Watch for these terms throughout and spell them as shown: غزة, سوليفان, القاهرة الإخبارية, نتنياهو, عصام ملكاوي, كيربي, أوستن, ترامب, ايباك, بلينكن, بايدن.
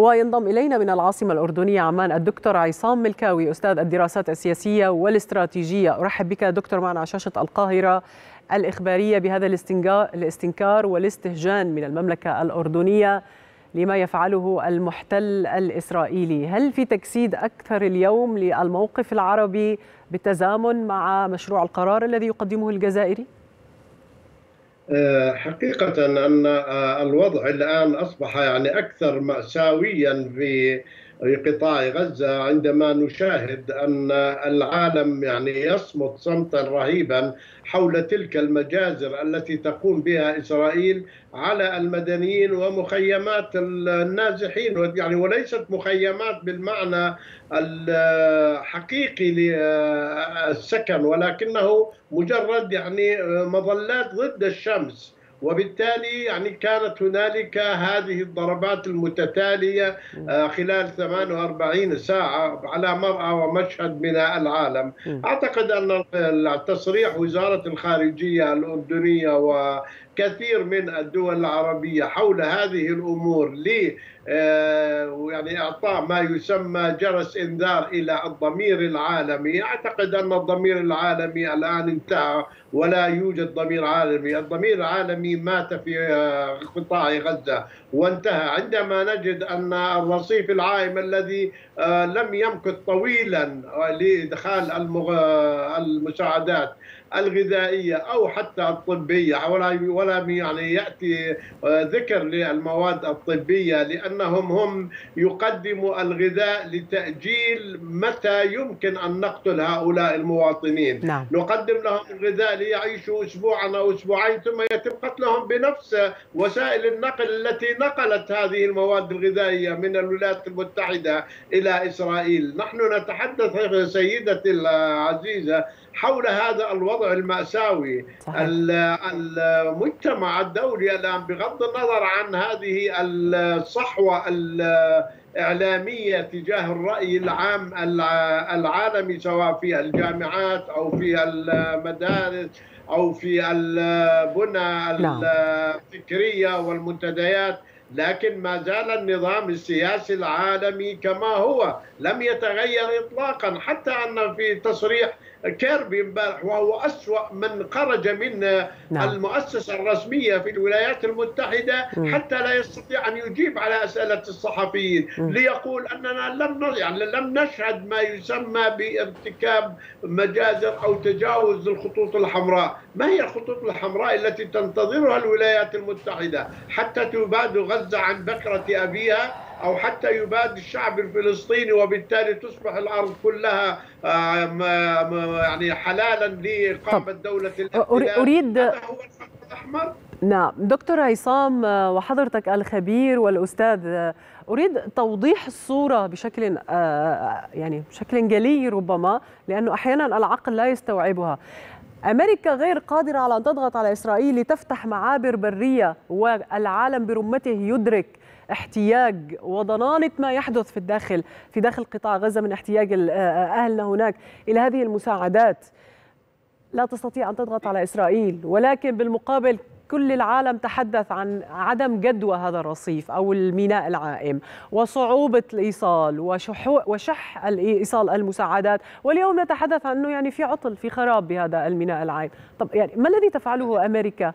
وينضم إلينا من العاصمة الأردنية عمان الدكتور عصام ملكاوي، أستاذ الدراسات السياسية والاستراتيجية. أرحب بك دكتور معنا على شاشة القاهرة الإخبارية بهذا الاستنكار والاستهجان من المملكة الأردنية لما يفعله المحتل الإسرائيلي. هل في تجسيد أكثر اليوم للموقف العربي بالتزامن مع مشروع القرار الذي يقدمه الجزائري؟ حقيقة أن الوضع الآن أصبح أكثر مأساويا في قطاع غزة، عندما نشاهد أن العالم يصمت صمتا رهيبا حول تلك المجازر التي تقوم بها إسرائيل على المدنيين ومخيمات النازحين، وليست مخيمات بالمعنى الحقيقي للسكن، ولكنه مجرد مظلات ضد الشمس. وبالتالي كانت هنالك هذه الضربات المتتالية خلال 48 ساعة على مرأى ومشهد من العالم. أعتقد أن تصريح وزارة الخارجية الأردنية وكثير من الدول العربية حول هذه الأمور إعطاء ما يسمى جرس إنذار إلى الضمير العالمي، أعتقد أن الضمير العالمي الآن انتهى ولا يوجد ضمير عالمي، الضمير العالمي مات في قطاع غزة وانتهى. عندما نجد أن الرصيف العائم الذي لم يمكث طويلا لإدخال المساعدات الغذائية أو حتى الطبية، ولم يأتي ذكر للمواد الطبية، لأنهم هم يقدموا الغذاء لتأجيل متى يمكن أن نقتل هؤلاء المواطنين. نعم. نقدم لهم الغذاء ليعيشوا أسبوعا أو أسبوعين ثم يتم قتلهم بنفس وسائل النقل التي نقلت هذه المواد الغذائية من الولايات المتحدة إلى إسرائيل. نحن نتحدث سيدتي العزيزة حول هذا الوضع المأساوي. المجتمع الدولي الآن بغض النظر عن هذه الصحوة الإعلامية تجاه الرأي العام العالمي، سواء في الجامعات أو في المدارس أو في البنى الفكرية والمنتديات، لكن ما زال النظام السياسي العالمي كما هو لم يتغير إطلاقا، حتى أن في تصريح كيربي امبارح وهو أسوأ من خرج من المؤسسة الرسمية في الولايات المتحدة حتى لا يستطيع أن يجيب على أسئلة الصحفيين، ليقول أننا لم نشهد ما يسمى بارتكاب مجازر أو تجاوز الخطوط الحمراء. ما هي الخطوط الحمراء التي تنتظرها الولايات المتحدة حتى تبعد غزة عن بكرة أبيها، أو حتى يباد الشعب الفلسطيني وبالتالي تصبح الأرض كلها حلالا لإقامة دولة الاحتلال؟ هذا هو الخط الأحمر. نعم دكتور عصام وحضرتك الخبير والأستاذ، أريد توضيح الصورة بشكل بشكل جلي ربما، لأنه أحيانا العقل لا يستوعبها. أمريكا غير قادرة على أن تضغط على إسرائيل لتفتح معابر برية، والعالم برمته يدرك احتياج وضنانة ما يحدث في داخل قطاع غزة من احتياج أهلنا هناك إلى هذه المساعدات. لا تستطيع أن تضغط على إسرائيل، ولكن بالمقابل كل العالم تحدث عن عدم جدوى هذا الرصيف أو الميناء العائم وصعوبة الإيصال وشح إيصال المساعدات، واليوم نتحدث عن أنه في عطل، في خراب بهذا الميناء العائم. طب ما الذي تفعله أمريكا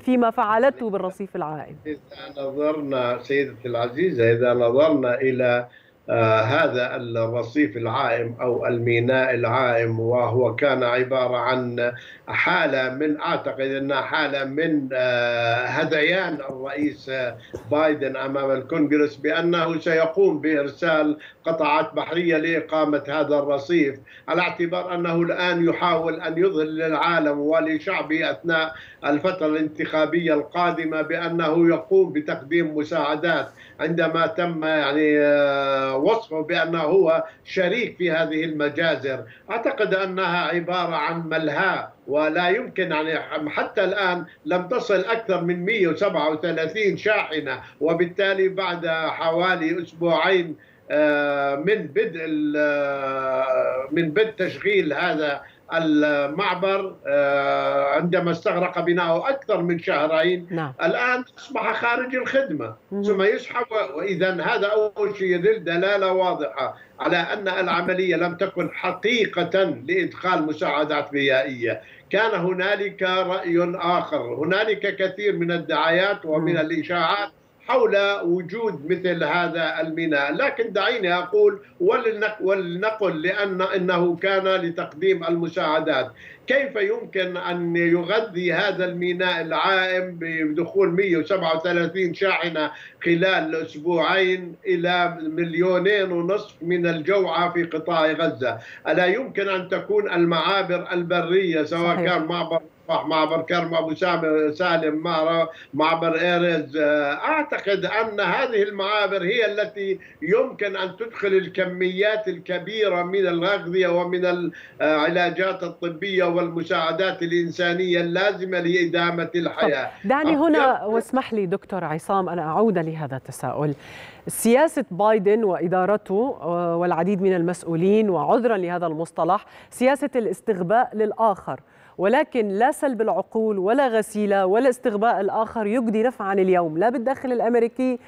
فيما فعلته بالرصيف العائم؟ إذا نظرنا سيدتي العزيزة، إذا نظرنا إلى هذا الرصيف العائم أو الميناء العائم، وهو كان عبارة عن حالة من هذيان الرئيس بايدن أمام الكونغرس بأنه سيقوم بإرسال قطعات بحرية لإقامة هذا الرصيف، على اعتبار أنه الآن يحاول أن يظهر للعالم ولشعبه أثناء الفترة الانتخابية القادمة بأنه يقوم بتقديم مساعدات، عندما تم وصفه بأنه هو شريك في هذه المجازر. أعتقد أنها عبارة عن ملهاء، ولا يمكن حتى الآن لم تصل أكثر من 137 شاحنة، وبالتالي بعد حوالي أسبوعين من بدء تشغيل هذا المعبر عندما استغرق بناؤه أكثر من شهرين. نعم. الآن أصبح خارج الخدمة ثم يسحب. وإذا هذا أول شيء يدل دلالة واضحة على أن العملية لم تكن حقيقة لإدخال مساعدات بيئية، كان هنالك رأي آخر، هنالك كثير من الدعايات ومن الإشاعات حول وجود مثل هذا الميناء، لكن دعيني أقول ولنقل لأنه كان لتقديم المساعدات، كيف يمكن أن يغذي هذا الميناء العائم بدخول 137 شاحنة خلال أسبوعين إلى 2.5 مليون من الجوعة في قطاع غزة؟ ألا يمكن أن تكون المعابر البرية سواء كان معبر كرم، أبو سالم، معبر إيرز، أعتقد أن هذه المعابر هي التي يمكن أن تدخل الكميات الكبيرة من الأغذية ومن العلاجات الطبية والمساعدات الإنسانية اللازمة لإدامة الحياة. دعني هنا واسمح لي دكتور عصام أنا أعود لهذا التساؤل. سياسة بايدن وإدارته والعديد من المسؤولين، وعذرا لهذا المصطلح، سياسة الاستغباء للآخر، ولكن لا سلب العقول ولا غسيلة ولا استغباء الآخر يجدي نفعا اليوم، لا بالداخل الأمريكي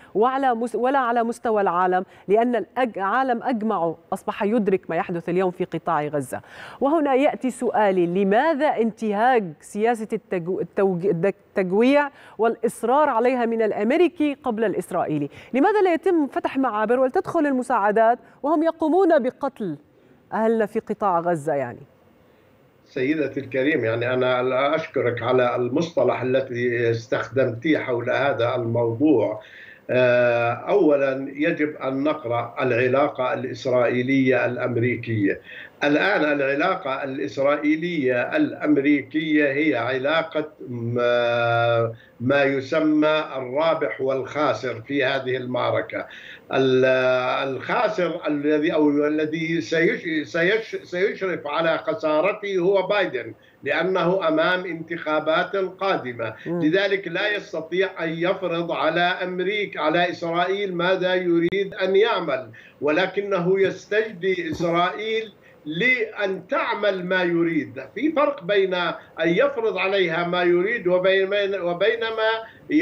ولا على مستوى العالم، لأن العالم أجمعه أصبح يدرك ما يحدث اليوم في قطاع غزة. وهنا يأتي سؤالي، لماذا انتهاج سياسة التجويع والإصرار عليها من الأمريكي قبل الإسرائيلي؟ لماذا لا يتم فتح معابر ولتدخل المساعدات وهم يقومون بقتل أهلنا في قطاع غزة؟ يعني سيدتي الكريم، يعني أنا أشكرك على المصطلح التي استخدمتيه حول هذا الموضوع. أولا يجب أن نقرأ العلاقة الإسرائيلية الأمريكية. الآن العلاقة الإسرائيلية الأمريكية هي علاقة ما يسمى الرابح والخاسر في هذه المعركة. الخاسر الذي سيشرف على خسارته هو بايدن، لأنه أمام انتخابات قادمة، لذلك لا يستطيع أن يفرض على إسرائيل ماذا يريد أن يعمل، ولكنه يستجدي إسرائيل لأن تعمل ما يريد. في فرق بين أن يفرض عليها ما يريد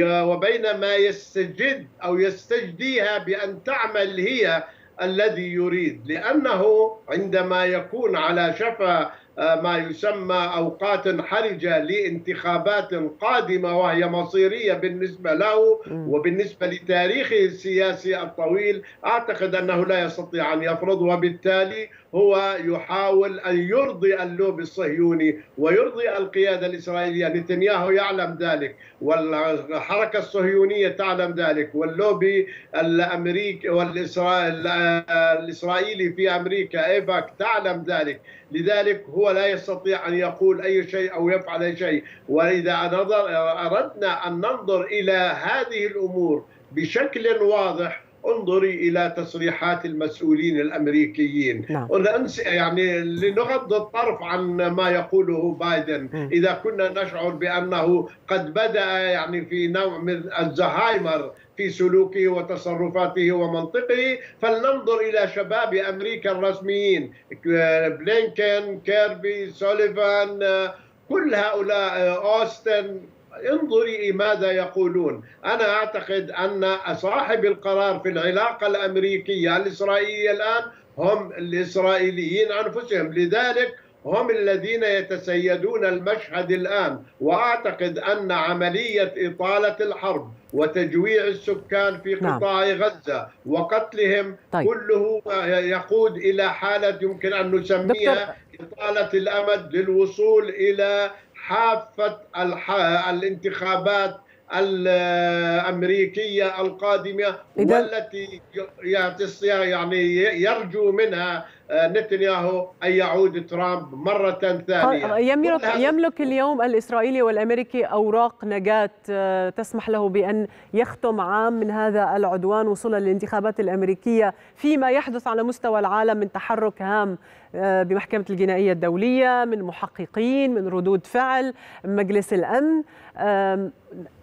وبينما يستجد أو يستجديها بأن تعمل هي الذي يريد، لأنه عندما يكون على شفا ما يسمى أوقات حرجة لانتخابات قادمة وهي مصيرية بالنسبة له وبالنسبة لتاريخه السياسي الطويل، أعتقد أنه لا يستطيع أن يفرض، وبالتالي هو يحاول أن يرضي اللوب الصهيوني ويرضي القيادة الإسرائيلية. نتنياهو يعلم ذلك، والحركة الصهيونية تعلم ذلك، واللوبي الأمريكي والإسرائيلي في أمريكا ايباك تعلم ذلك، لذلك هو لا يستطيع أن يقول أي شيء أو يفعل أي شيء. وإذا أردنا أن ننظر إلى هذه الأمور بشكل واضح، انظري إلى تصريحات المسؤولين الأمريكيين. نعم. يعني لنغض الطرف عن ما يقوله بايدن، إذا كنا نشعر بأنه قد بدأ يعني في نوع من الزهايمر في سلوكه وتصرفاته ومنطقه، فلننظر إلى شباب أمريكا الرسميين، بلينكن، كيربي، سوليفان، كل هؤلاء، أوستن، انظري ماذا يقولون. أنا أعتقد أن صاحب القرار في العلاقة الأمريكية الإسرائيلية الآن هم الإسرائيليين أنفسهم، لذلك هم الذين يتسيدون المشهد الآن. وأعتقد أن عملية إطالة الحرب وتجويع السكان في قطاع غزة وقتلهم كله يقود إلى حالة يمكن أن نسميها إطالة الأمد للوصول إلى حافة الانتخابات الأمريكية القادمة، والتي يعني يرجو منها نتنياهو أن يعود ترامب مرة ثانية. يملك اليوم الإسرائيلي والأمريكي أوراق نجاة تسمح له بأن يختم عام من هذا العدوان وصولا للانتخابات الأمريكية، فيما يحدث على مستوى العالم من تحرك هام بمحكمة الجنائية الدولية، من محققين، من ردود فعل مجلس الأمن.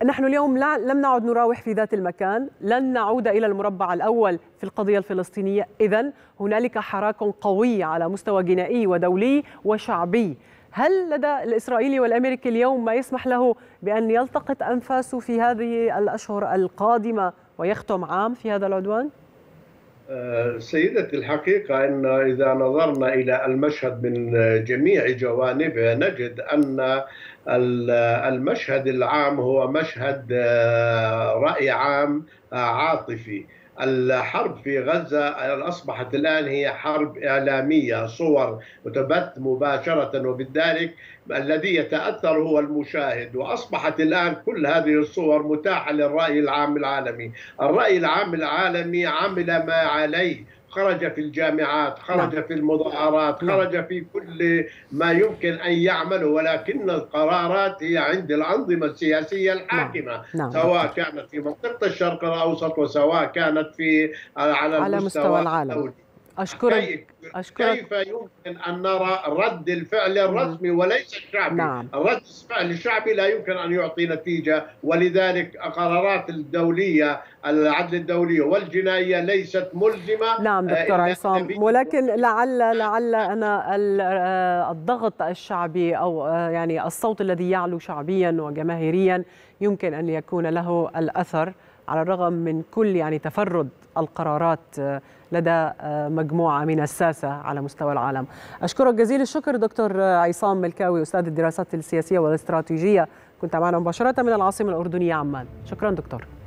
نحن اليوم لم نعد نراوح في ذات المكان، لن نعود إلى المربع الأول في القضية الفلسطينية. إذن هنالك حراك قوي على مستوى جنائي ودولي وشعبي. هل لدى الإسرائيلي والأمريكي اليوم ما يسمح له بأن يلتقط أنفاسه في هذه الأشهر القادمة ويختم عام في هذا العدوان؟ سيدتي الحقيقة أن إذا نظرنا إلى المشهد من جميع جوانبه نجد أن المشهد العام هو مشهد رأي عام عاطفي. الحرب في غزة أصبحت الآن هي حرب إعلامية، صور وتبث مباشرة، وبذلك الذي يتأثر هو المشاهد. وأصبحت الآن كل هذه الصور متاحة للرأي العام العالمي. الرأي العام العالمي عمل ما عليه، خرج في الجامعات، خرج في المظاهرات، خرج في كل ما يمكن أن يعمله، ولكن القرارات هي عند الأنظمة السياسية الحاكمة، سواء كانت في منطقة الشرق الأوسط وسواء كانت في على مستوى العالم. أشكرك. كيف يمكن أن نرى رد الفعل الرسمي وليس الشعبي؟ رد الفعل الشعبي لا يمكن أن يعطي نتيجة، ولذلك قرارات الدولية العدل الدولي والجنائية ليست ملزمة. دكتور عصام، ولكن لعل أنا الضغط الشعبي أو يعني الصوت الذي يعلو شعبيا وجماهيريا يمكن أن يكون له الأثر، على الرغم من كل يعني تفرد القرارات لدى مجموعة من الساسة على مستوى العالم. أشكرك جزيل الشكر دكتور عصام ملكاوي، أستاذ الدراسات السياسية والاستراتيجية، كنت معنا مباشرة من العاصمة الأردنية عمان. شكرا دكتور.